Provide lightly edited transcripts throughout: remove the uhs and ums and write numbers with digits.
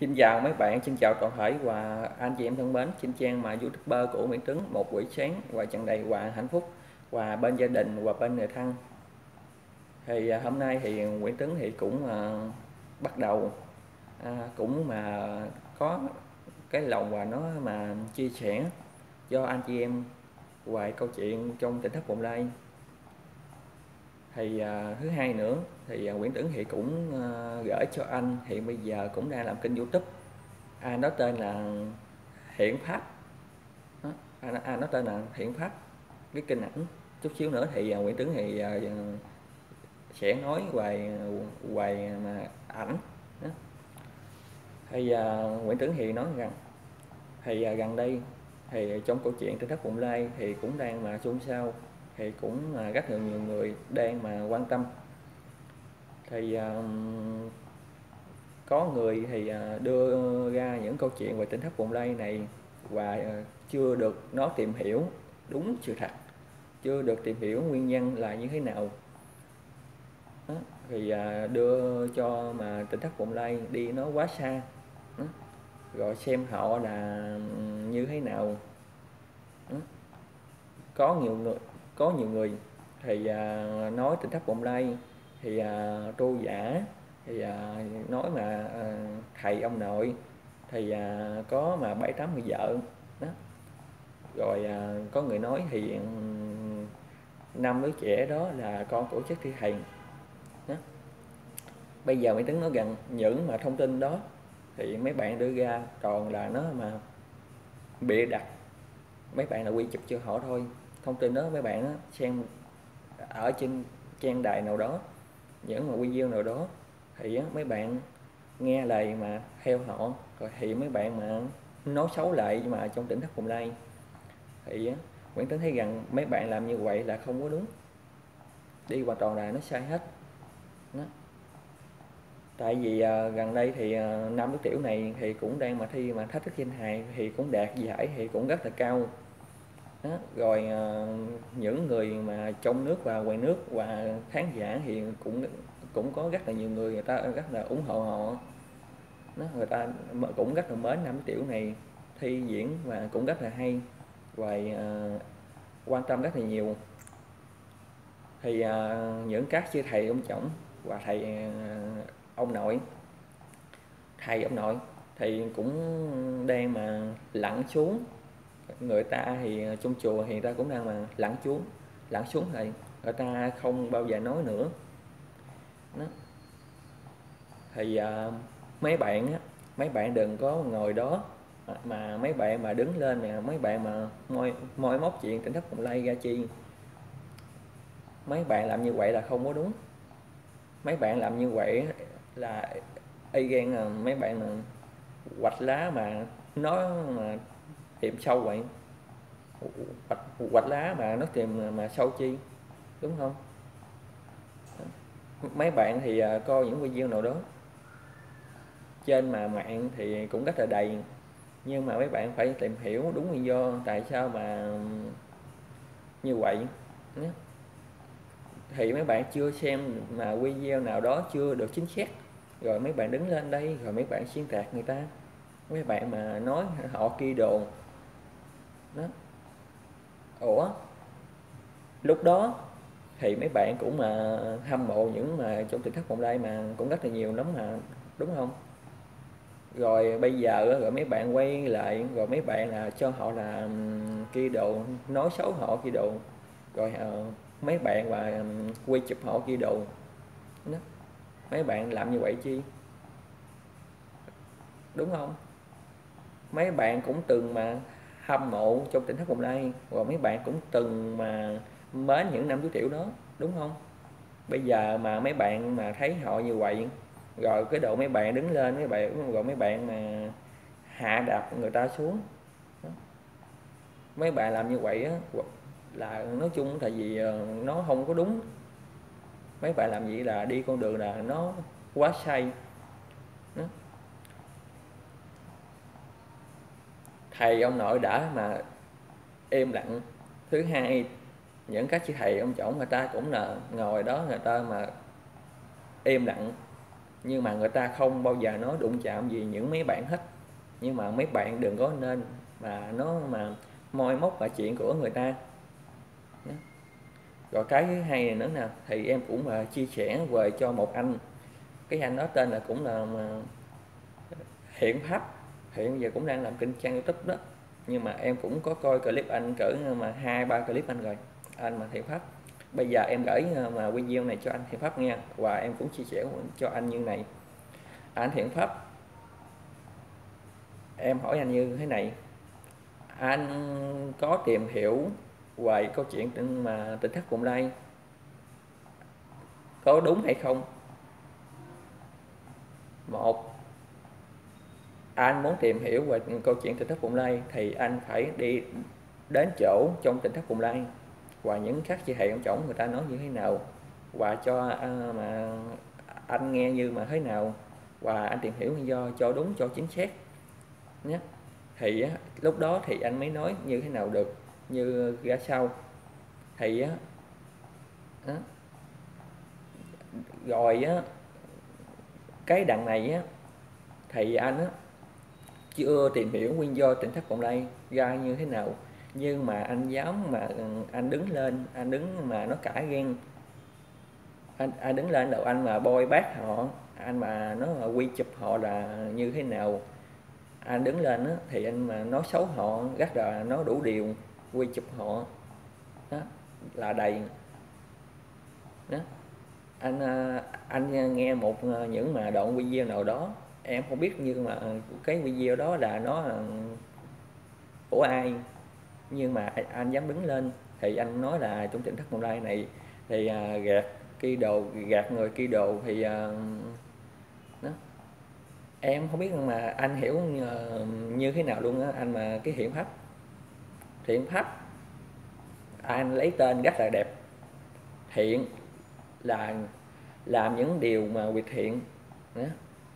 Xin chào mấy bạn, xin chào toàn thể và anh chị em thân mến. Xin trang mà YouTuber của Nguyễn Tuấn, một buổi sáng và tràn đầy và hạnh phúc và bên gia đình và bên người thân. Thì hôm nay thì Nguyễn Tuấn thì cũng bắt đầu cũng mà có cái lòng và nó mà chia sẻ cho anh chị em vài câu chuyện trong Tịnh Thất Bồng Lai. Thì thứ hai nữa thì Nguyễn Tuấn thì cũng gửi cho anh hiện bây giờ cũng đang làm kênh YouTube, anh đó tên là Hiển Pháp, anh đó tên là Hiển Pháp. Cái kênh ảnh chút xíu nữa thì Nguyễn Tuấn thì sẽ nói về mà ảnh. Thì Nguyễn Tuấn thì nói rằng thì gần đây thì trong câu chuyện Tịnh Thất Bồng Lai thì cũng đang mà xôn xao, thì cũng rất là nhiều người đang mà quan tâm. Thì có người thì đưa ra những câu chuyện về Tịnh Thất Bồng Lai này và chưa được nó tìm hiểu đúng sự thật, chưa được tìm hiểu nguyên nhân là như thế nào đó. Thì đưa cho mà Tịnh Thất Bồng Lai đi nó quá xa đó. Rồi xem họ là như thế nào đó. Có nhiều người thì nói Tịnh Thất Bồng Lai thì tu giả, thì nói mà thầy ông nội thì có mà 7-8 người vợ đó. Rồi có người nói thì 5 đứa trẻ đó là con của chất thi thầy đó. Bây giờ Nguyễn Tuấn nói rằng những mà thông tin đó thì mấy bạn đưa ra toàn là nó mà bịa đặt, mấy bạn là quy chụp cho họ thôi. Thông tin đó mấy bạn đó, xem ở trên trang đài nào đó, những mà video nào đó thì mấy bạn nghe lời mà theo họ, rồi thì mấy bạn mà nói xấu lại mà trong Tịnh Thất Bồng Lai. Thì Nguyễn Tuấn thấy rằng mấy bạn làm như vậy là không có đúng, đi hoàn toàn là nó sai hết đó. Tại vì gần đây thì nam đứa tiểu này thì cũng đang mà thi mà thách thức danh hài thì cũng đạt giải thì cũng rất là cao đó. Rồi những người mà trong nước và ngoài nước và khán giả thì cũng có rất là nhiều người ta rất là ủng hộ họ đó. Người ta cũng rất là mến nam tiểu này, thi diễn và cũng rất là hay và quan tâm rất là nhiều. Thì những các sư thầy ông chổng và thầy ông nội thì cũng đang mà lặn xuống. Người ta thì trong chùa hiện ta cũng đang mà lặn xuống thì người ta không bao giờ nói nữa đó. Thì mấy bạn đừng có ngồi đó mà mấy bạn mà đứng lên nè, mấy bạn mà moi móc chuyện Tịnh Thất Bồng Lai ra chi. Mấy bạn làm như vậy là không có đúng, mấy bạn làm như vậy là y gan là mấy bạn mà hoạch lá mà nó mà tìm sâu vậy, hoạch lá mà nó tìm mà sâu chi, đúng không? Mấy bạn thì coi những video nào đó trên mà mạng thì cũng rất là đầy, nhưng mà mấy bạn phải tìm hiểu đúng nguyên do tại sao mà như vậy. Thì mấy bạn chưa xem mà video nào đó chưa được chính xác, rồi mấy bạn đứng lên đây rồi mấy bạn xuyên tạc người ta, mấy bạn mà nói họ kia đồn đó. Ủa, lúc đó thì mấy bạn cũng mà hâm mộ những mà trong Tịnh Thất Bồng Lai mà cũng rất là nhiều lắm mà, đúng không? Rồi bây giờ rồi mấy bạn quay lại rồi mấy bạn là cho họ là kia đồn, nói xấu họ kia đồn, rồi mấy bạn mà quay chụp họ kia đồn đó. Mấy bạn làm như vậy chi, đúng không? Mấy bạn cũng từng mà hâm mộ trong Tịnh Thất Bồng Lai và mấy bạn cũng từng mà mến những nam chú tiểu đó, đúng không? Bây giờ mà mấy bạn mà thấy họ như vậy rồi cái độ mấy bạn đứng lên, mấy bạn rồi mấy bạn mà hạ đạp người ta xuống đó. Mấy bạn làm như vậy đó, là nói chung tại vì nó không có đúng. Mấy bạn làm vậy là đi con đường là nó quá sai đó. Thầy ông nội đã mà im lặng. Thứ hai, những các chị thầy ông chổng người ta cũng là ngồi đó người ta mà im lặng. nhưng mà người ta không bao giờ nói đụng chạm gì những mấy bạn hết. Nhưng mà mấy bạn đừng có nên mà nó mà moi móc là chuyện của người ta. Rồi cái thứ hai này nữa nè, thì em cũng là chia sẻ về cho một anh, cái anh đó tên là cũng là Hiển Pháp, hiện giờ cũng đang làm kênh trang YouTube đó. Nhưng mà em cũng có coi clip anh cỡ mà 2-3 clip anh rồi, anh mà Hiển Pháp. Bây giờ em gửi mà video này cho anh Hiển Pháp nha, và em cũng chia sẻ cho anh như này. Anh Hiển Pháp, em hỏi anh như thế này: anh có tìm hiểu về câu chuyện mà Tịnh Thất Bồng Lai có đúng hay không? Một, anh muốn tìm hiểu về câu chuyện Tịnh Thất Bồng Lai thì anh phải đi đến chỗ trong Tịnh Thất Bồng Lai và những các chi hệ ông chổng người ta nói như thế nào, và cho mà anh nghe như mà thế nào, và anh tìm hiểu nguyên do cho đúng cho chính xác nhé. Thì lúc đó thì anh mới nói như thế nào được, như ra sau thì rồi cái đằng này thì anh chưa tìm hiểu nguyên do Tịnh Thất Bồng Lai ra như thế nào, nhưng mà anh dám mà anh đứng lên, anh đứng mà nó cả ghen, anh đứng lên đầu anh mà bôi bác họ, anh mà nó mà quy chụp họ là như thế nào, anh đứng lên thì anh mà nói xấu họ rất là nó đủ điều, quy chụp họ đó, là đầy đó. Anh nghe một những mà đoạn video nào đó em không biết, nhưng mà cái video đó là nó của ai, nhưng mà anh dám đứng lên thì anh nói là trong Tịnh Thất Bồng Lai này thì gạt kỳ đồ, gạt người kỳ đồ thì đó. Em không biết mà anh hiểu như thế nào luôn á. Anh mà cái Hiển Pháp, Thiện Pháp, anh lấy tên rất là đẹp. Thiện là làm những điều mà việc thiện,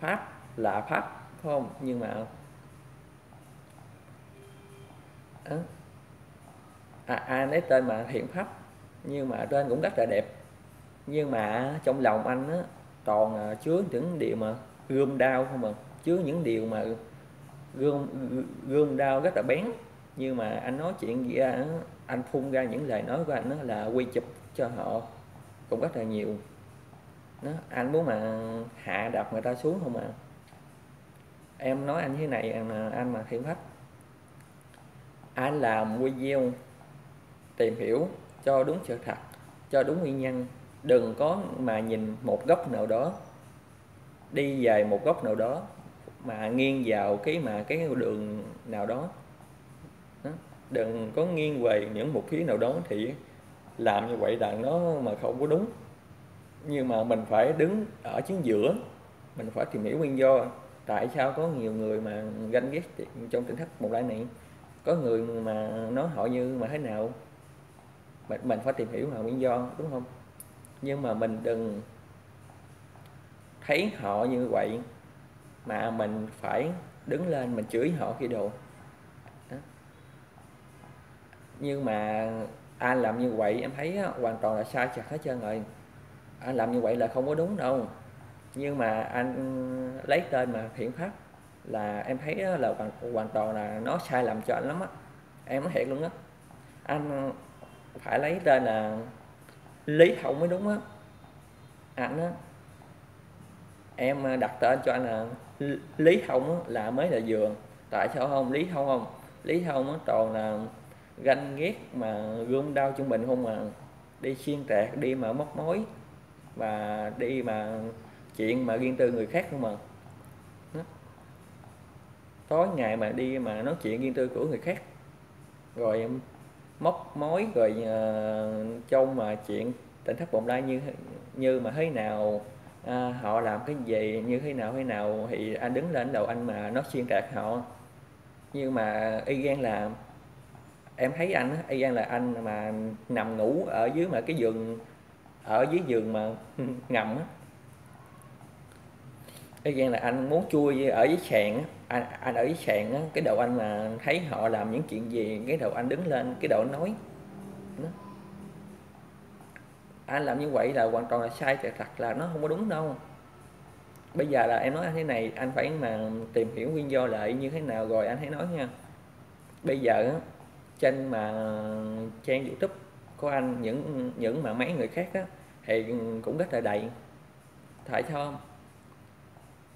Pháp là pháp, phải không? Nhưng mà anh lấy tên mà Hiển Pháp, nhưng mà tên cũng rất là đẹp, nhưng mà trong lòng anh á, toàn chứa những điều mà gươm đao không, mà chứa những điều mà gươm đao rất là bén. Nhưng mà anh nói chuyện gì ra, anh phun ra những lời nói của anh đó là quy chụp cho họ cũng rất là nhiều đó. Anh muốn mà hạ đạp người ta xuống không à. Em nói anh thế này, anh mà Thiện Pháp, anh làm video tìm hiểu cho đúng sự thật, cho đúng nguyên nhân, đừng có mà nhìn một góc nào đó, đi về một góc nào đó, mà nghiêng vào cái đường nào đó. Đừng có nghiêng về những một phía nào đó, thì làm như vậy là nó mà không có đúng. Nhưng mà mình phải đứng ở chính giữa, mình phải tìm hiểu nguyên do tại sao có nhiều người mà ganh ghét trong Tịnh Thất Bồng Lai này, có người mà nói họ như mà thế nào, mình phải tìm hiểu là nguyên do, đúng không? Nhưng mà mình đừng thấy họ như vậy mà mình phải đứng lên mình chửi họ khi đồ. Nhưng mà anh làm như vậy em thấy hoàn toàn là sai chặt hết trơn rồi. Anh làm như vậy là không có đúng đâu. Nhưng mà anh lấy tên mà Thiện Pháp là em thấy là hoàn toàn là nó sai lầm cho anh lắm á. Em nói thiệt luôn á. Anh phải lấy tên là Lý Hồng mới đúng á. Anh á, em đặt tên cho anh là Lý Hồng là mới là vừa. Tại sao không? Lý Hồng không? Lý Hồng toàn là ganh ghét mà gươm đao trung bình không, mà đi xuyên tạc, đi mà móc mối, và đi mà chuyện mà riêng tư người khác không, mà tối ngày mà đi mà nói chuyện riêng tư của người khác, rồi móc mối, rồi trong mà chuyện Tịnh Thất Bồng Lai như mà thế nào, họ làm cái gì như thế nào thì anh đứng lên đầu anh mà nó xuyên tạc họ. Nhưng mà y gan là em thấy anh y gan là anh mà nằm ngủ ở dưới mà cái giường, ở dưới giường mà ngầm á, y gan là anh muốn chui ở dưới sàn á, anh ở dưới sàn á, cái đầu anh mà thấy họ làm những chuyện gì cái đầu anh đứng lên, cái đầu anh nói đó. Anh làm như vậy là hoàn toàn là sai thật, là nó không có đúng đâu. bây giờ là em nói anh thế này, anh phải mà tìm hiểu nguyên do lại như thế nào rồi anh hãy nói nha. Bây giờ trên mà trang YouTube của anh, những mà mấy người khác á, thì cũng rất là đầy. Tại sao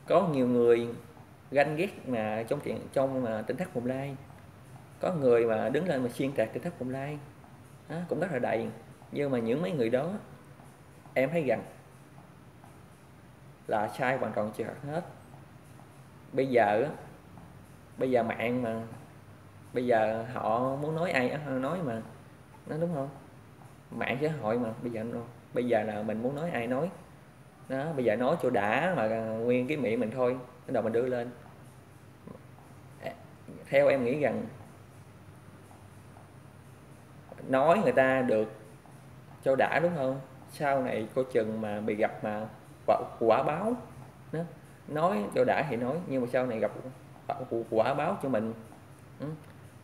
có nhiều người ganh ghét mà trong Tịnh Thất Bồng Lai, có người mà đứng lên mà xuyên tạc Tịnh Thất Bồng Lai đó, cũng rất là đầy. Nhưng mà những mấy người đó em thấy rằng là sai hoàn toàn chưa hết. Bây giờ mạng mà, bây giờ họ muốn nói ai nói mà, nó đúng không? Mạng xã hội mà, bây giờ là mình muốn nói ai nói đó, bây giờ nói chỗ đã mà nguyên cái miệng mình thôi, cái đầu mình đưa lên. Theo em nghĩ rằng nói người ta được cho đã đúng không? Sau này coi chừng mà bị gặp mà quả báo đó. Nói cho đã thì nói, nhưng mà sau này gặp quả báo cho mình.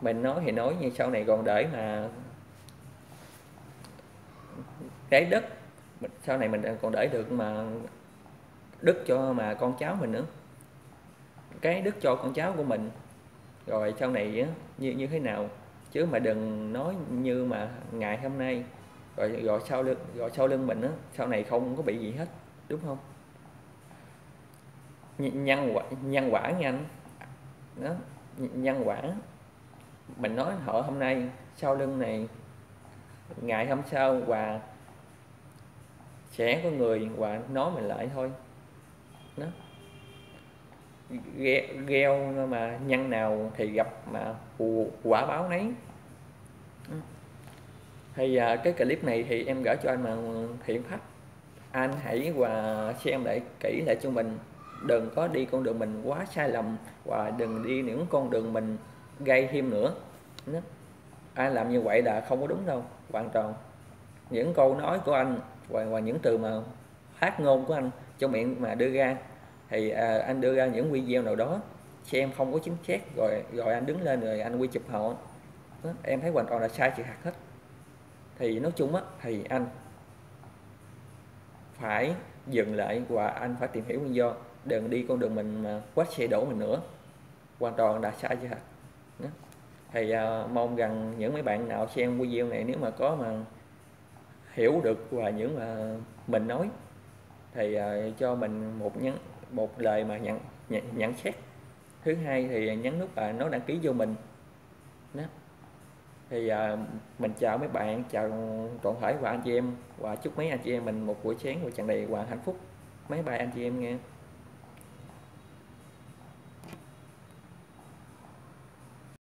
Mình nói thì nói, nhưng sau này còn để mà trái đất, sau này mình còn để được mà đức cho mà con cháu mình nữa, cái đức cho con cháu của mình rồi sau này như thế nào. Chứ mà đừng nói như mà ngày hôm nay rồi sau lưng mình đó, sau này không có bị gì hết, đúng không? Nhân quả nhanh đó, nhân quả mình nói họ hôm nay, sau lưng này ngày hôm sau và sẽ có người và nói mình lại thôi đó. Gieo mà nhân nào thì gặp mà quả báo nấy. Thì cái clip này thì em gửi cho anh mà Hiển Pháp, anh hãy và xem lại kỹ lại cho mình, đừng có đi con đường mình quá sai lầm và đừng đi những con đường mình gây thêm nữa. Anh làm như vậy là không có đúng đâu, hoàn toàn. Những câu nói của anh và những từ mà phát ngôn của anh trong miệng mà đưa ra thì anh đưa ra những video nào đó xem không có chính xác rồi anh đứng lên rồi anh quy chụp họ đó, em thấy hoàn toàn là sai sự thật hết. Thì nói chung á, thì anh phải dừng lại và anh phải tìm hiểu nguyên do, đừng đi con đường mình mà quát xe đổ mình nữa, hoàn toàn là sai chứ hả. Thì mong rằng những mấy bạn nào xem video này nếu mà có mà hiểu được và những mà mình nói thì cho mình một lời mà nhận xét. Thứ hai thì nhấn nút và nó đăng ký vô mình đó. Thì mình chào mấy bạn, chào toàn thể và anh chị em, và chúc mấy anh chị em mình một buổi sáng và tràn đầy và hạnh phúc. Mấy bài anh chị em nghe.